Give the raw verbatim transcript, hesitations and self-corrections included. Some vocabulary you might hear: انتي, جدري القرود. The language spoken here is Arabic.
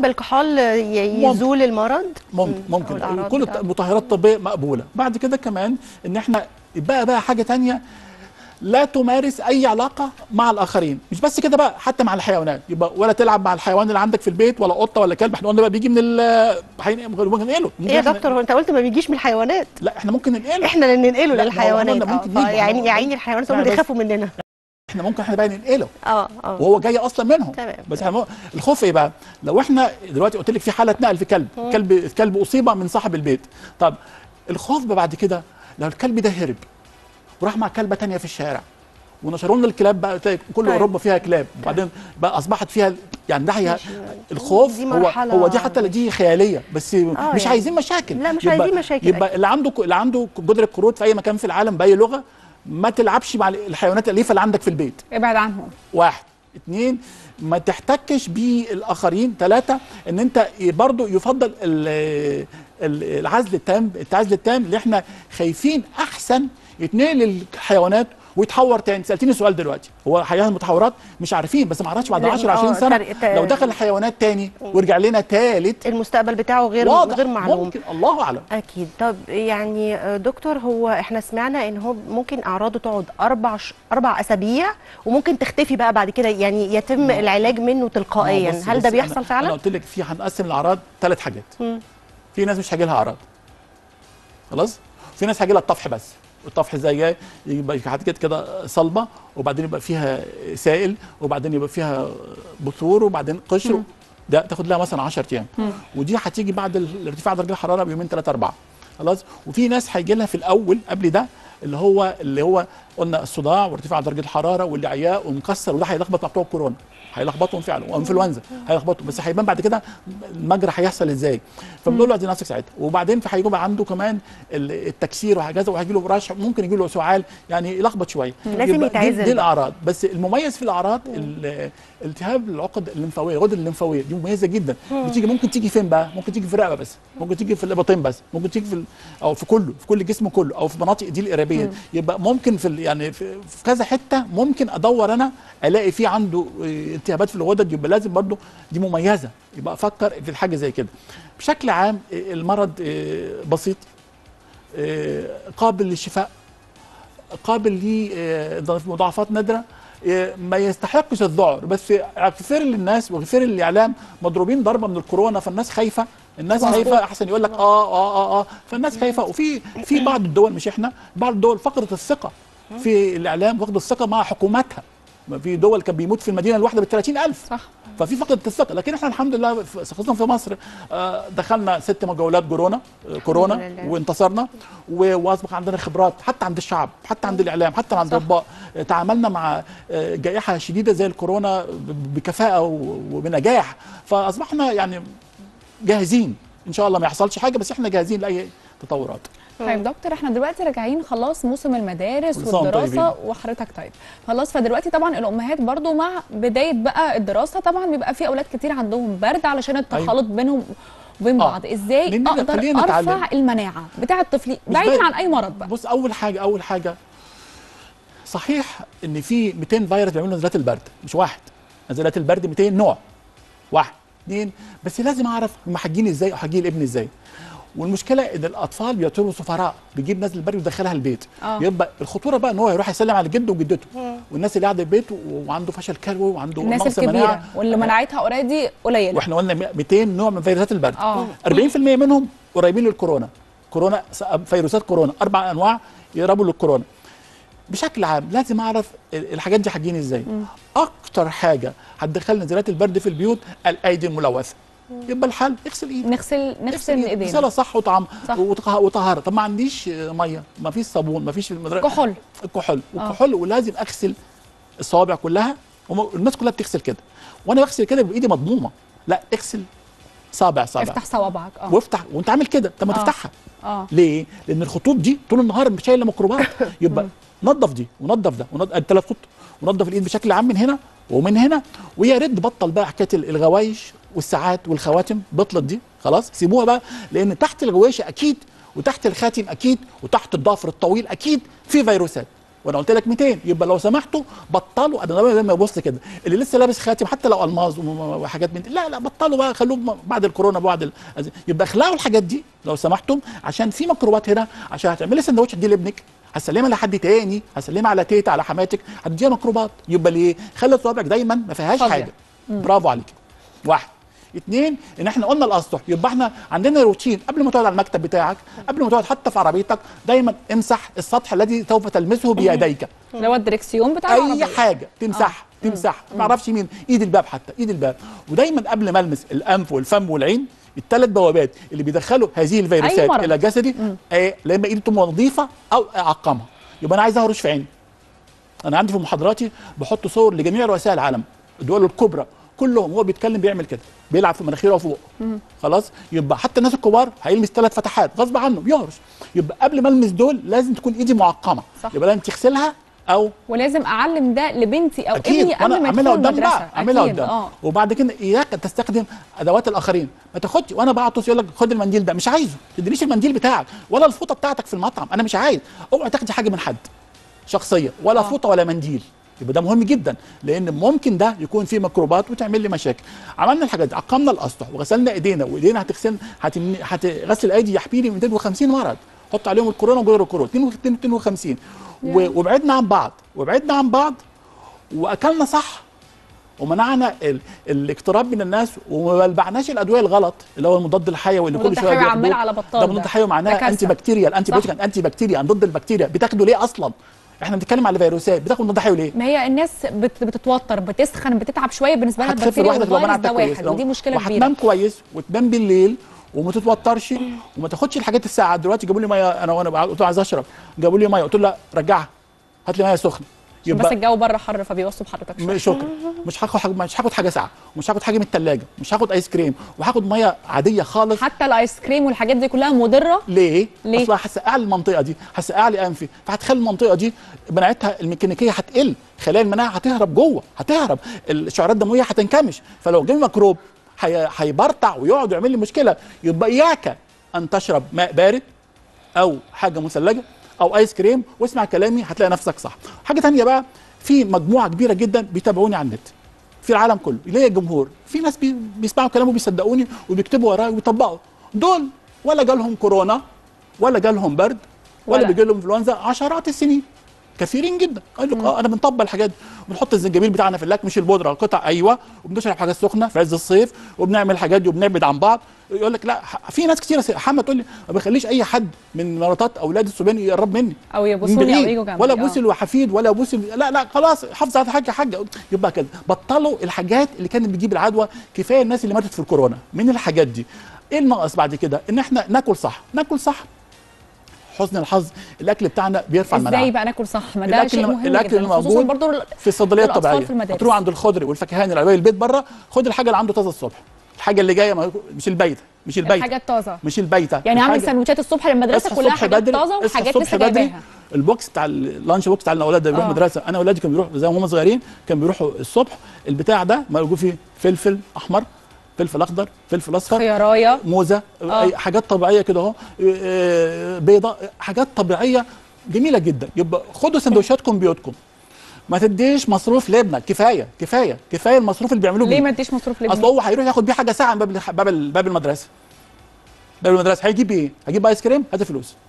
بالكحول يزول المرض؟ ممكن ممكن كل المطهرات الطبيه مقبوله. بعد كده كمان ان احنا بقى بقى حاجه ثانيه، لا تمارس اي علاقه مع الاخرين، مش بس كده بقى، حتى مع الحيوانات، يبقى ولا تلعب مع الحيوان اللي عندك في البيت، ولا قطه ولا كلب، احنا قلنا بقى بيجي من ال ممكن ننقله. ايه يا دكتور، هو انت قلت ما بيجيش من الحيوانات؟ لا احنا ممكن ننقله، احنا اللي ننقله للحيوانات، يعني يا عيني الحيوانات هم اللي يخافوا مننا، احنا ممكن احنا بقى ننقله اه اه وهو جاي اصلا منهم. تمام. بس احنا الخوف ايه بقى؟ لو احنا دلوقتي قلت لك في حاله نقل في كلب، الكلب الكلب اصيب من صاحب البيت، طب الخوف بعد كده لو الكلب ده هرب وراح مع كلبه ثانيه في الشارع ونشروا لنا الكلاب بقى، كل طيب. اوروبا فيها كلاب، وبعدين بقى اصبحت فيها يعني ده الخوف، هو هو دي حتى دي خياليه بس آه مش يعني. عايزين مشاكل، لا مش يبقى عايزين مشاكل، يبقى اللي عنده اللي عنده جدري القرود في اي مكان في العالم باي لغه، ما تلعبش مع الحيوانات الاليفه اللي عندك في البيت، ابعد عنهم. واحد، اثنين، ما تحتكش بالاخرين، ثلاثه، ان انت برضو يفضل العزل التام، العزل التام اللي احنا خايفين احسن يتنقل للحيوانات ويتحور تاني. سالتيني سؤال دلوقتي، هو حياه المتحورات مش عارفين، بس ما اعرفش بعد عشر عشرين سنه لو دخل الحيوانات تاني ورجع لنا ثالث، المستقبل بتاعه غير غير معلوم، ممكن الله اعلم. اكيد. طب يعني دكتور، هو احنا سمعنا ان هو ممكن اعراضه تقعد اربع اربع اسابيع وممكن تختفي بقى بعد كده، يعني يتم لا. العلاج منه تلقائيا، بس هل بس ده بيحصل أنا فعلا؟ انا قلت لك في هنقسم الاعراض ثلاث حاجات. م. في ناس مش هيجي لها اعراض خلاص، في ناس هيجي لها الطفح بس. الطفح ازاي جاي؟ يبقى حاجات كده صلبه، وبعدين يبقى فيها سائل، وبعدين يبقى فيها بثور، وبعدين قشر، ده تاخد لها مثلا عشرة ايام، ودي هتيجي بعد ارتفاع درجه الحراره بيومين ثلاثه اربعه خلاص. وفي ناس هيجي لها في الاول قبل ده اللي هو اللي هو قلنا الصداع وارتفاع درجه الحراره والعياء ومكسر، وده هيلخبط مع بتوع الكورونا، هيلخبطهم فعلا، وانفلونزا هيلخبطهم، بس هيبان بعد كده المجرى هيحصل ازاي، فبنقول له ادي نفسك ساعتها. وبعدين فهيجي بقى عنده كمان التكسير وهكذا، وهيجي له رشح، ممكن يجي له سعال، يعني يلخبط شويه، لازم يتعزل. دي الاعراض، بس المميز في الاعراض التهاب العقد الليمفاويه، الغدد الليمفاويه دي مميزه جدا، بتيجي ممكن تيجي فين بقى؟ ممكن تيجي في الرقبه بس، ممكن تيجي في الابطين بس، ممكن تيجي في او في كله، في كل الجسم كله، او في مناطق دي الارابيه، يبقى ممكن في يعني في كذا حته ممكن ادور انا الاقي فيه عنده التهابات في الغدد، يبقى لازم برضه دي مميزه، يبقى افكر في الحاجه زي كده. بشكل عام المرض بسيط، قابل للشفاء، قابل لمضاعفات نادره، ما يستحقش الذعر، بس كثير للناس وكثير الاعلام مضروبين ضربه من الكورونا، فالناس خايفه، الناس خايفه احسن يقول لك اه اه اه اه فالناس خايفه. وفي في بعض الدول، مش احنا، بعض الدول فقدت الثقه في الاعلام، فقدت الثقه مع حكوماتها، في دول كان بيموت في المدينه الواحده بال ثلاثين ألف، صح، ففي فقدت الثقه. لكن احنا الحمد لله خصوصا في مصر دخلنا ست جولات كورونا كورونا وانتصرنا، واصبح عندنا خبرات حتى عند الشعب، حتى عند الاعلام، حتى عند الاطباء، تعاملنا مع جائحه شديده زي الكورونا بكفاءه وبنجاح، فاصبحنا يعني جاهزين ان شاء الله ما يحصلش حاجه، بس احنا جاهزين لاي تطورات. طيب دكتور، احنا دلوقتي راجعين خلاص موسم المدارس والدراسه، طيب. وحضرتك طيب خلاص، فدلوقتي طبعا الامهات برضو مع بدايه بقى الدراسه طبعا بيبقى في اولاد كتير عندهم برد علشان التخلط أيوه. بينهم وبين بعض، آه. ازاي اقدر ارفع المناعه بتاع الطفل بعيد عن اي مرض بقى؟ بص، اول حاجه اول حاجه صحيح ان في مئتين فيروس بيعملوا نزلات البرد، مش واحد، نزلات البرد مئتين نوع، واحد اثنين، بس لازم اعرف هم حاجين ازاي او حاجين الابن ازاي. والمشكله ان الاطفال بيعتبروا سفراء، بيجيب نازل البرد ويدخلها البيت، أوه. يبقى الخطوره بقى ان هو يروح يسلم على جده وجدته، مم. والناس اللي قاعده في البيت وعنده فشل كلوي وعنده نقص مناعه، الناس الكبيره واللي مناعتها اوريدي قليله، واحنا قلنا مئتين نوع من فيروسات البرد، أوه. أربعين في المية منهم قريبين للكورونا، كورونا فيروسات كورونا اربع انواع يقربوا للكورونا. بشكل عام لازم اعرف الحاجات دي حاجين ازاي. مم. اكتر حاجه هتدخل نزلات البرد في البيوت الايدي الملوثه، يبقى الحل اغسل ايدك، نغسل نغسل ايدينا، غساله صح وطعام وطهاره. طب ما عنديش ميه، ما فيش صابون، ما فيش المدرسه كحول الكحول الكحول ولازم اغسل الصوابع كلها، والناس كلها بتغسل كده، وانا بغسل كده بايدي مضمومه، لا اغسل صابع صابع، افتح صوابعك اه وافتح وانت عامل كده، طب ما تفتحها اه ليه؟ لان الخطوط دي طول النهار مش شايله ميكروبات، يبقى نظف دي ونظف ده ونظف الثلاث خطوط، ونظف الايد بشكل عام من هنا ومن هنا، ويا ريت بطل بقى حكايه الغوايش والساعات والخواتم، بطلت دي خلاص، سيبوها بقى، لان تحت الغوايشه اكيد وتحت الخاتم اكيد وتحت الضافر الطويل اكيد في فيروسات، وانا قلت لك مئتين، يبقى لو سمحتوا بطلوا. انا دايما ببص كده اللي لسه لابس خاتم حتى لو الماظ وحاجات من لا لا بطلوا بقى، خلوه بعد الكورونا بعد ال... يبقى اخلعوا الحاجات دي لو سمحتم، عشان في ميكروبات هنا، عشان هتعملي سندوتش دي لابنك هتسلمها لحد تاني، هتسلمها على تيتا على حماتك، هتديها ميكروبات. يبقى ليه؟ خلي صوابعك دايما ما فيهاش حاجه. مم. برافو عليك. واحد اثنين، ان احنا قلنا الاسطح، يبقى احنا عندنا روتين قبل ما تقعد على المكتب بتاعك، قبل ما تقعد حتى في عربيتك، دايما امسح السطح الذي سوف تلمسه بيديك، لو الدركسيون بتاع اي العربية. حاجه تمسحها آه. تمسحها ما اعرفش مين، ايد الباب، حتى ايد الباب. ودايما قبل ما المس الانف والفم والعين، الثلاث بوابات اللي بيدخلوا هذه الفيروسات الى جسدي، آه لما ايدي تكون نظيفه او اعقمها. يبقى انا عايز اهرش في عيني. انا عندي في محاضراتي بحط صور لجميع رؤساء العالم الدول الكبرى كلهم، هو بيتكلم بيعمل كده، بيلعب في مناخيره وفوق. خلاص، يبقى حتى الناس الكبار هيلمس ثلاث فتحات غصب عنه بيهرش. يبقى قبل ما المس دول لازم تكون ايدي معقمه، صح. يبقى لازم تغسلها، او ولازم اعلم ده لبنتي او ابني قبل ما يدخل المدرسه، اعملها قدام. آه. وبعد كده اياك تستخدم ادوات الاخرين، ما تاخدش وانا بعطس يقول لك خد المنديل ده، مش عايزه، ما تدينيش المنديل بتاعك ولا الفوطه بتاعتك في المطعم، انا مش عايز. اوعى تاخدي حاجه من حد شخصيه، ولا آه. فوطه ولا منديل. يبقى ده مهم جدا، لان ممكن ده يكون فيه ميكروبات وتعمل لي مشاكل. عملنا الحاجات دي، عقمنا الاسطح وغسلنا ايدينا، وايدينا هتغسل هتغسل ايدي يحمي لي مئتين وخمسين مرض، حط عليهم الكورونا وجدر القرود اثنين وخمسين، وبعدنا عن بعض وبعدنا عن بعض واكلنا صح، ومنعنا ال... الاقتراب من الناس، وما بلعناش الادويه الغلط اللي هو المضاد الحيوي اللي كل شويه بياخدوه، عمال على بطال. ده مضاد حيوي معناه انتي بكتيريا، الانتي بيوتيك انتي بكتيريا، ضد البكتيريا. بتاخده ليه اصلا؟ احنا بنتكلم على فيروسات، بتاخد مضاد حيوي ليه؟ ما هي الناس بت... بتتوتر، بتسخن، بتتعب شويه، بالنسبه لها البكتيريا والفيروس ده واحد، ودي مشكله كبيره. هتنام كويس وتنام بالليل وما تتوترش وما تاخدش الحاجات الساقعه. دلوقتي جابوا لي ميه، انا وانا قلت له عايز اشرب، جابوا لي ميه قلت له لا رجعها، هات لي ميه سخنه، بس الجو بره حر فبيوصوا بحضرتك. شكرا، مش هاخد حاجه، مش هاخد حاجه ساقعه، ومش هاخد حاجه من الثلاجه، مش هاخد ايس كريم، وهاخد ميه عاديه خالص. حتى الايس كريم والحاجات دي كلها مضره. ليه؟ ليه؟ اصل هسقع لي المنطقه دي، هسقع لي انفي، فهتخلي المنطقه دي مناعتها الميكانيكيه هتقل، خلايا المناعه هتهرب جوه، هتهرب، الشعيرات الدمويه هتنكمش، فلو جه ميكروب هيبرطع ويقعد يعمل لي مشكله. يبقى اياك ان تشرب ماء بارد او حاجه مثلجه او ايس كريم، واسمع كلامي هتلاقي نفسك صح. حاجه ثانيه بقى، في مجموعه كبيره جدا بيتابعوني على النت في العالم كله، ليا جمهور، في ناس بيسمعوا كلامي وبيصدقوني وبيكتبوا وراي وبيطبقوا. دول ولا جالهم كورونا ولا جالهم برد ولا, ولا. بيجيلهم انفلونزا عشرات السنين، كثيرين جدا. قال لك اه انا بنطبق الحاجات دي، بنحط الزنجبيل بتاعنا في اللاك مش البودره القطع، ايوه، وبنشرب حاجات سخنه في عز الصيف، وبنعمل الحاجات دي وبنبعد عن بعض. يقول لك لا، في ناس كتير حما تقول لي ما بخليش اي حد من مراتات اولاد الصبيان يقرب مني او يبوسوني او يجوا جنبي، ولا ابوس الوحفيد ولا ابوس، لا لا خلاص حافظ على حاجه حاجه. يبقى كده بطلوا الحاجات اللي كانت بتجيب العدوى، كفايه الناس اللي ماتت في الكورونا من الحاجات دي. ايه الناقص بعد كده؟ ان احنا ناكل صح، ناكل صح. حسن الحظ الاكل بتاعنا بيرفع المناعه. ازاي بقى ناكل صح؟ ما ده شيء مهم، الاكل اللي موجود برضه في الصيدليه الطبيعيه، هتروح عند الخضري والفاكهاني اللي قريب البيت بره، خد الحاجه اللي عنده طازه الصبح، الحاجه اللي جايه مش البيته، مش البيته الحاجه الطازه، مش البيته يعني. اعمل سندوتشات الصبح للمدرسه كلها حاجات طازه وحاجات لسه جايباها. البوكس بتاع اللانش بوكس بتاع الاولاد ده بيروح مدرسه، انا اولادي كانوا بيروحوا زي ما هم صغيرين، كانوا بيروحوا الصبح البتاع ده موجود فيه فلفل احمر، فلفل اخضر، فلفل اصفر، خيارية، موزه، آه. حاجات طبيعيه كده اهو، بيضه، حاجات طبيعيه جميله جدا. يبقى خدوا سندوتشاتكم بيوتكم، ما تديش مصروف لابنك، كفايه كفايه كفايه المصروف اللي بيعملوه. ليه ما تديش مصروف لابنك؟ اصل هو هيروح ياخد بيه حاجه ساعه من باب باب باب المدرسه، باب المدرسه هيجيب ايه؟ هيجيب ايس كريم، هات فلوس.